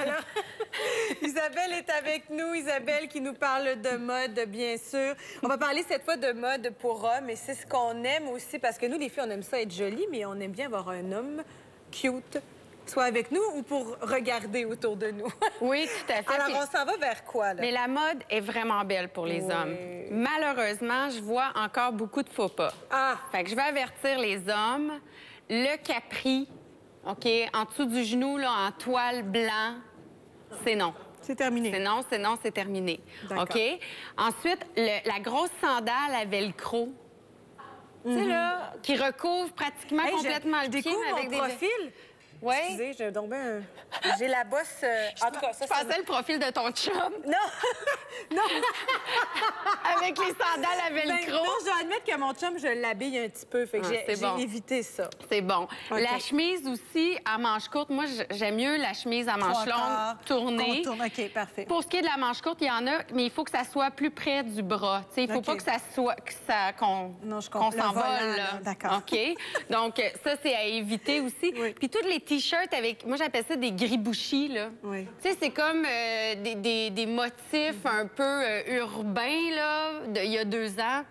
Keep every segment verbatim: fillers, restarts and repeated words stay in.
Alors, Isabelle est avec nous. Isabelle qui nous parle de mode, bien sûr. On va parler cette fois de mode pour hommes et c'est ce qu'on aime aussi parce que nous, les filles, on aime ça être jolies, mais on aime bien avoir un homme cute, soit avec nous ou pour regarder autour de nous. Oui, tout à fait. Alors, puis, on s'en va vers quoi, là? Mais la mode est vraiment belle pour les oui. hommes. Malheureusement, je vois encore beaucoup de faux pas. Ah! Fait que je vais avertir les hommes. Le capri, OK, en dessous du genou, là, en toile blanc, c'est non. C'est terminé. C'est non, c'est non, c'est terminé. OK? Ensuite, le, la grosse sandale à velcro, mm-hmm. tu sais, là, qui recouvre pratiquement hey, complètement je, je le pied. Découvre avec mon des profil. Oui. Excusez, j'ai donc ben, j'ai la bosse. Euh, en tout cas, ça, je pensais le profil de ton chum. Non, non. Avec les sandales à velcro. Ben, non, je dois admettre que mon chum, je l'habille un petit peu. Fait que ah, j'ai bon. évité ça. C'est bon. Okay. La chemise aussi à manches courtes. Moi, j'aime mieux la chemise à manches longues tournée. Contourne. OK, parfait. Pour ce qui est de la manche courte, il y en a, mais il faut que ça soit plus près du bras. T'sais, il ne faut okay. pas que ça soit que ça qu'on qu'on s'envole. D'accord. OK. Donc ça, c'est à éviter aussi. Oui. Puis toutes les t-shirts avec, moi j'appelle ça des gribouchis, là. Oui. Tu sais, c'est comme euh, des, des, des motifs mm-hmm. un peu euh, urbains, là, de, il y a deux ans.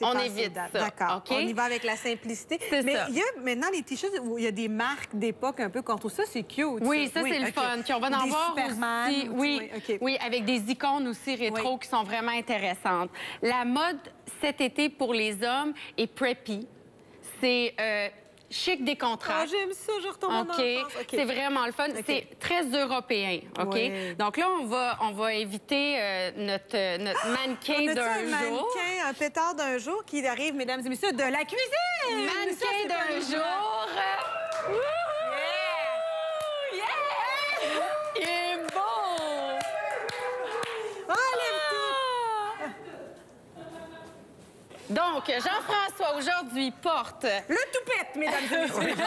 On évite ça. D'accord. Okay? On y va avec la simplicité. Mais ça. Il y a maintenant les t-shirts où il y a des marques d'époque un peu contre ça, c'est cute. Oui, ça, ça oui, c'est oui, le okay. fun. Puis on va en des voir Superman, aussi. Oui, okay. oui, avec des icônes aussi rétro oui. qui sont vraiment intéressantes. La mode cet été pour les hommes est preppy. C'est... Euh, chic des contrats. Ah, j'aime ça, je retourne en okay. enfance. Okay. C'est vraiment le fun. Okay. C'est très européen, OK? Ouais. Donc là, on va, on va éviter euh, notre, notre ah! mannequin d'un jour. Mannequin, un pétard d'un jour qui arrive, mesdames et messieurs, de la cuisine! Mannequin d'un jour! Wouhou! Yeah! Yeah! Il est beau! Ah, ah! Donc, Jean-François, aujourd'hui, porte... Le toupette, mesdames et messieurs.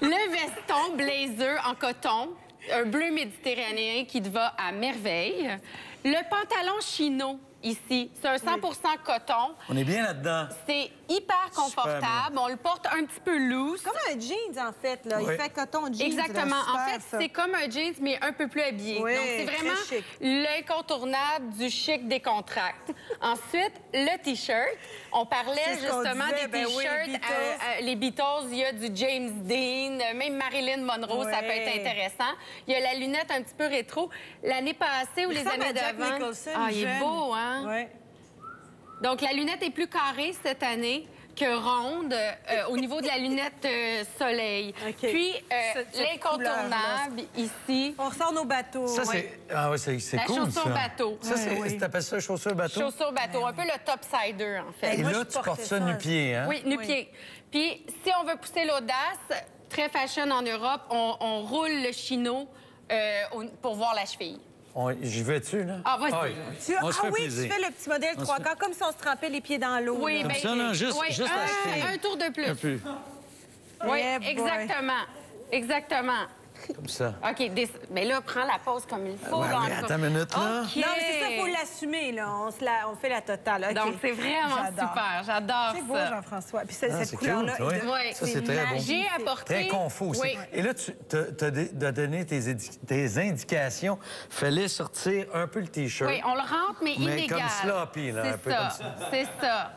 Le veston blazer en coton, un bleu méditerranéen qui te va à merveille. Le pantalon chino, ici, c'est un cent pour cent oui. coton. On est bien là-dedans. C'est hyper confortable. On le porte un petit peu loose. Comme un jeans, en fait. Là. Oui. Il fait coton jeans. Exactement. Là, en fait, c'est comme un jeans, mais un peu plus habillé. Oui, donc, c'est vraiment l'incontournable du chic des contracts. Ensuite, le T-shirt. On parlait justement on des ben T-shirts. Oui, les, les Beatles, il y a du James Dean, même Marilyn Monroe, oui. ça peut être intéressant. Il y a la lunette un petit peu rétro. L'année passée ou les années d'avant. Ah, il est beau, hein? Oui. Donc, la lunette est plus carrée cette année que ronde euh, au niveau de la lunette euh, soleil. Okay. Puis, euh, l'incontournable ici. On ressort nos bateaux. Ça, oui. Ah oui, c'est cool, chaussure ça. chaussure bateau. Ça, c'est... Oui. T'appelles ça chaussure bateau? Chaussure bateau, oui. Un peu le topsider, en fait. Et moi, là, tu portes ça, ça nu-pied, hein? Oui, nu-pied. Oui. Puis, si on veut pousser l'audace, très fashion en Europe, on, on roule le chino euh, pour voir la cheville. J'y vais-tu, là? Ah, vas-y. Ah, oui, on se fait ah, oui plaisir. Tu fais le petit modèle trois quarts, comme si on se trempait les pieds dans l'eau. Oui, bien... ça, non, juste, oui, juste un, un tour de plus. Un plus. Oui, yeah, exactement. Exactement. Comme ça. OK, des... mais là, prends la pause comme il faut. Euh, ouais, dans mais attends une minute, là. Okay. Non, mais c'est ça, il faut l'assumer, là. On, se la... on fait la totale. Okay. Donc, c'est vraiment super. J'adore ça. C'est beau, Jean-François. Puis cette ah, couleur-là... Cool, oui. oui, ça, c'est très bon. J'ai apporté... Très confus aussi. Oui. Et là, tu as donné tes, édi... tes indications. Il fallait sortir un peu le T-shirt. Oui, on le rentre, mais, mais inégal. Comme sloppy, là, un peu ça. Comme ça. C'est ça.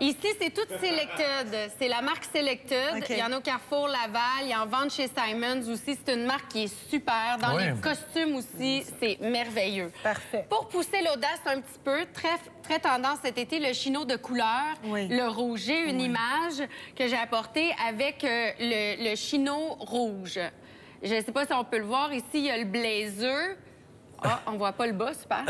Ici, c'est toute Selected. C'est la marque Selected. Okay. Il y en a au Carrefour Laval. Il y en vend chez Simons aussi. C'est une marque qui est super. Dans oui. les costumes aussi, c'est merveilleux. Parfait. Pour pousser l'audace un petit peu, très, très tendance cet été, le chino de couleur, oui. le rouge. J'ai une oui. image que j'ai apportée avec euh, le, le chino rouge. Je ne sais pas si on peut le voir. Ici, il y a le blazer. Ah, on voit pas le bas, super.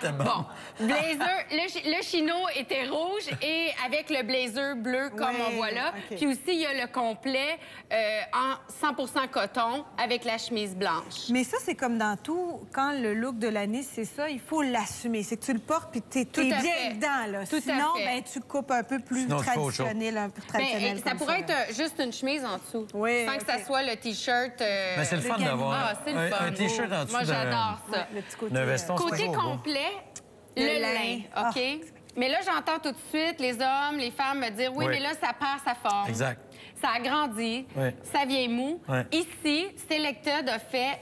T'es bon. Bon, blazer, le, chi le chino était rouge et avec le blazer bleu comme ouais, on voit là. Okay. Puis aussi, il y a le complet euh, en cent pour cent coton avec la chemise blanche. Mais ça, c'est comme dans tout, quand le look de l'année, c'est ça, il faut l'assumer. C'est que tu le portes puis t'es bien fait. dedans, là. Tout Sinon, ben, tu coupes un peu plus Sinon, traditionnel, un peu traditionnel. Ben, ça pourrait ça, être là. juste une chemise en dessous. Oui, sans okay. que ça soit le T-shirt... Euh, ben, c'est le fun d'avoir ah, un, un T-shirt en dessous. J'adore ça. Ouais, le petit côté, euh... côté complet, bon. le, le lin, lin. OK? Oh. Mais là, j'entends tout de suite les hommes, les femmes me dire oui, oui, mais là, ça perd sa forme. Exact. Ça a grandi, oui. Ça vient mou. Oui. Ici, Selected a fait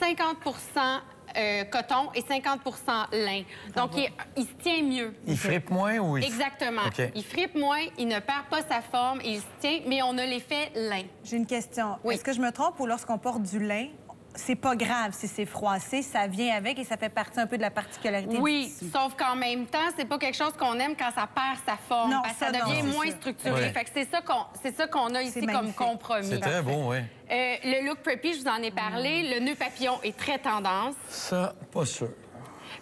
cinquante pour cent euh, coton et cinquante pour cent lin. Donc, il, il se tient mieux. Il frippe moins ou il... Exactement. Okay. Il frippe moins, il ne perd pas sa forme, il se tient, mais on a l'effet lin. J'ai une question. Oui. Est-ce que je me trompe ou lorsqu'on porte du lin, c'est pas grave si c'est froissé, ça vient avec et ça fait partie un peu de la particularité oui, du tissu. Oui, sauf qu'en même temps, c'est pas quelque chose qu'on aime quand ça perd sa forme. Non, parce ça, ça devient non, moins ça. structuré. Oui. Fait que c'est ça qu'on c'est ça qu'on a ici comme compromis. C'est très bon, oui. Euh, le look preppy, je vous en ai parlé. Mmh. Le nœud papillon est très tendance. Ça, pas sûr.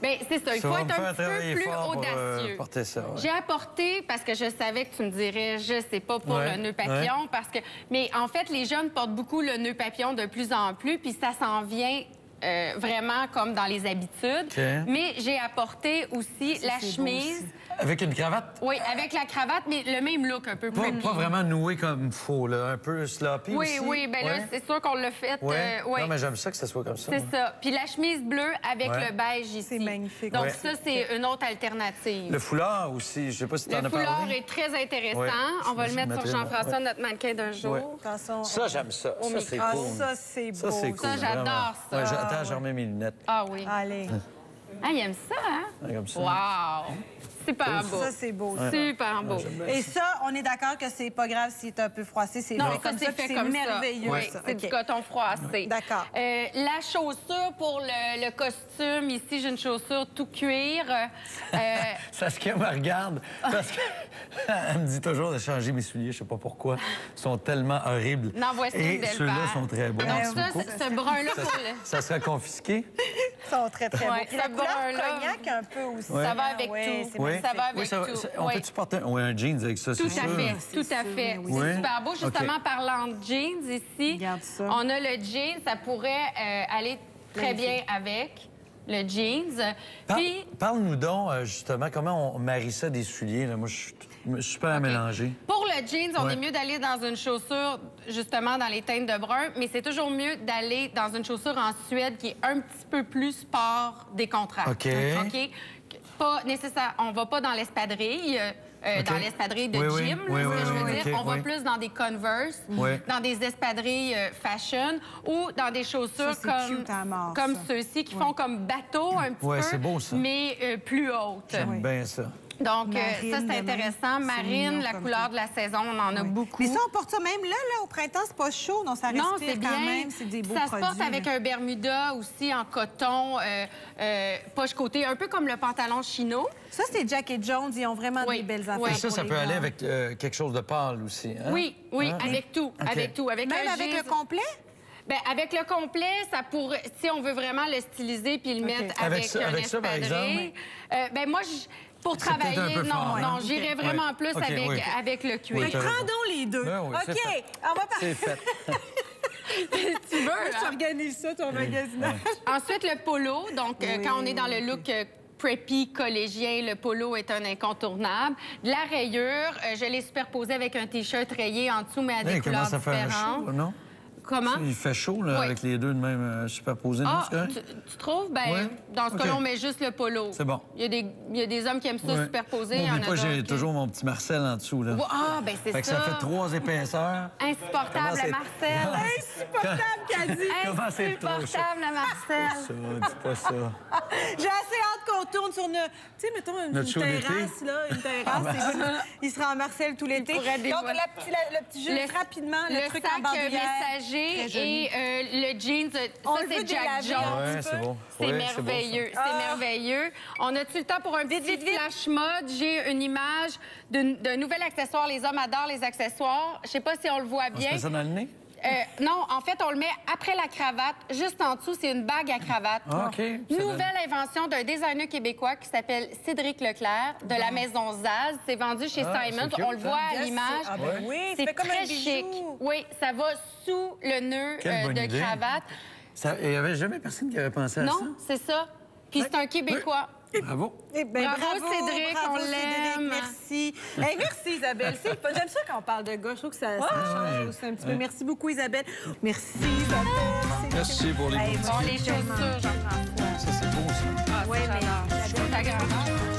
Bien, c'est ça. Il faut être un peu plus audacieux. Euh, ouais. J'ai apporté, parce que je savais que tu me dirais, je sais pas pour ouais, le nœud papillon, ouais. parce que... Mais en fait, les jeunes portent beaucoup le nœud papillon de plus en plus, puis ça s'en vient euh, vraiment comme dans les habitudes. Okay. Mais j'ai apporté aussi ça, la chemise... Aussi. Avec une cravate? Oui, avec la cravate, mais le même look un peu plus. Pas, pas vraiment noué comme faux, là, un peu sloppy oui, aussi. Oui, oui, bien ouais. là, c'est sûr qu'on l'a fait. Oui, euh, ouais. non, mais j'aime ça que ça soit comme ça. C'est ça. Puis la chemise bleue avec ouais. le beige ici. C'est magnifique. Donc ouais. ça, c'est une autre alternative. Le foulard aussi, je sais pas si tu en as parlé. Le foulard est très intéressant. Ouais. On va le mettre sur Jean-François, ouais. notre mannequin d'un jour. Ouais. Ça, j'aime ça. Ça, c'est cool. Ah, ça, c'est beau. Ça, c'est cool, ça j'adore ça. Ouais, attends, ah, j'ai remis mes lunettes. Ah oui. Allez. Ah, il aime ça, hein? Comme ça. Wow! Super beau. Ça, c'est beau. Ça. Super beau. Non, et ça, on est d'accord que c'est pas grave si c'est un peu froissé. C'est non, comme ça, c'est merveilleux. Oui, c'est okay. du coton froissé. Oui. D'accord. Euh, la chaussure pour le, le costume, ici, j'ai une chaussure tout cuir. Euh... Saskia me regarde parce qu'elle me dit toujours de changer mes souliers. Je sais pas pourquoi. Ils sont tellement horribles. Non, voici et ceux-là sont très bons. Donc, ça, ce brun-là... Ça, ça sera confisqué? Ils sont très, très ouais, beaux. La couleur cognac un peu aussi. Ouais. Ça va avec ouais, tout. Ça va avec oui, ça va, tout. On oui. peut-tu porter un, oui, un jeans avec ça, c'est sûr? Tout à fait, tout à fait. Oui. C'est super beau. Justement, okay. parlant de jeans ici, ça. on a le jeans. Ça pourrait euh, aller très bien avec le jeans. Par Puis... Parle-nous donc, justement, comment on marie ça des souliers. Là. Moi, je suis super okay. mélangée. Pour le jeans, on ouais. est mieux d'aller dans une chaussure, justement, dans les teintes de brun, mais c'est toujours mieux d'aller dans une chaussure en suède qui est un petit peu plus sport décontractée. OK. okay? Pas nécessaire. On va pas dans l'espadrille, euh, okay. dans l'espadrille de oui, gym, oui, là, oui, ce que oui, je veux oui, dire. Okay, on va oui. plus dans des Converse, oui. dans des espadrilles euh, fashion ou dans des chaussures ça, comme, comme ceux-ci qui oui. font comme bateau un petit oui, peu, beau, ça. mais euh, plus hautes. J'aime bien ça. Donc, Marine, ça, c'est intéressant. Marine, la couleur de la saison, on en a oui. beaucoup. Mais ça, on porte ça même là, là au printemps, c'est pas chaud. Non, ça respire non, c'est bien. Quand même. C'est des beaux ça produits. Ça se porte avec un Bermuda aussi en coton, euh, euh, poche-côté, un peu comme le pantalon chino. Ça, c'est Jack et Jones. Ils ont vraiment oui. des belles affaires. Oui. Et ça, ça peut grands. aller avec euh, quelque chose de pâle aussi. Hein? Oui, oui, hein? avec tout. Okay. Avec tout. Avec même avec gis... le complet? Bien, avec le complet, ça pourrait, si on veut vraiment le styliser puis le okay. mettre avec, avec ça, un avec ça, par exemple. Euh, ben moi, je. Pour travailler, non, fort, non, hein? j'irai okay. vraiment plus okay, avec, oui. avec le cuir. Oui, prendons les deux. Ben oui, OK, fait. on va partir. C'est fait. tu veux, là? Tu organises ça, ton oui. magasinage. Oui. Ensuite, le polo. Donc, oui. euh, quand on est dans le look euh, preppy, collégien, le polo est un incontournable. De la rayure, euh, je l'ai superposée avec un T-shirt rayé en dessous, mais à des hey, couleurs ça différentes. Fait chaud, non? Comment? Il fait chaud, là, oui. avec les deux de même euh, superposés. Ah, tu, tu trouves? Bien, oui. dans ce okay. cas-là, on met juste le polo. C'est bon. Il y, a des, il y a des hommes qui aiment ça oui. superposé. Bon, moi, j'ai qui... toujours mon petit Marcel en dessous, là. Ah, bien, c'est ça. Que ça fait trois épaisseurs. Insupportable, la Marcel. Non. Insupportable, qu'elle dit. Comment c'est trop Insupportable, la Marcel. C'est pas ça, dis pas ça. J'ai assez hâte qu'on tourne sur une... Tu sais, mettons, une, une terrasse, là, une terrasse. Ah, ben... Il sera en Marcel tout l'été. Donc, le petit jeu, rapidement, le truc en bandoulière. Et euh, le jeans, on ça c'est Jack Jones. Ouais, c'est bon. ouais, merveilleux, c'est bon, ah. merveilleux. On a-tu le temps pour un petit vite, vite, flash mode? J'ai une image d'un nouvel accessoire. Les hommes adorent les accessoires. Je sais pas si on le voit bien. On se met ça dans le nez? Euh, non, en fait, on le met après la cravate. Juste en dessous, c'est une bague à cravate. Ah, okay. Nouvelle invention d'un designer québécois qui s'appelle Cédric Leclerc, de la Maison Zaz. C'est vendu chez ah, Simons. On le voit à l'image. Ah, ben oui, c'est très comme un chic. Oui, ça va sous le nœud euh, de idée. cravate. Ça, il n'y avait jamais personne qui avait pensé à non, ça? Non, c'est ça. Puis ouais. c'est un Québécois. Ouais. Bravo. Eh ben, bravo, bravo, Cédric, bravo, on l'aime. Merci. Hey, merci, Isabelle. J'aime ça quand on parle de gars. Je trouve que ça, oh, ça change aussi un petit ouais. peu. Merci beaucoup, Isabelle. Merci, Isabelle. Merci pour les hey, bons bon, les chaussures, Jean-François. Ça, c'est beau, ça. Ah, oui, mais...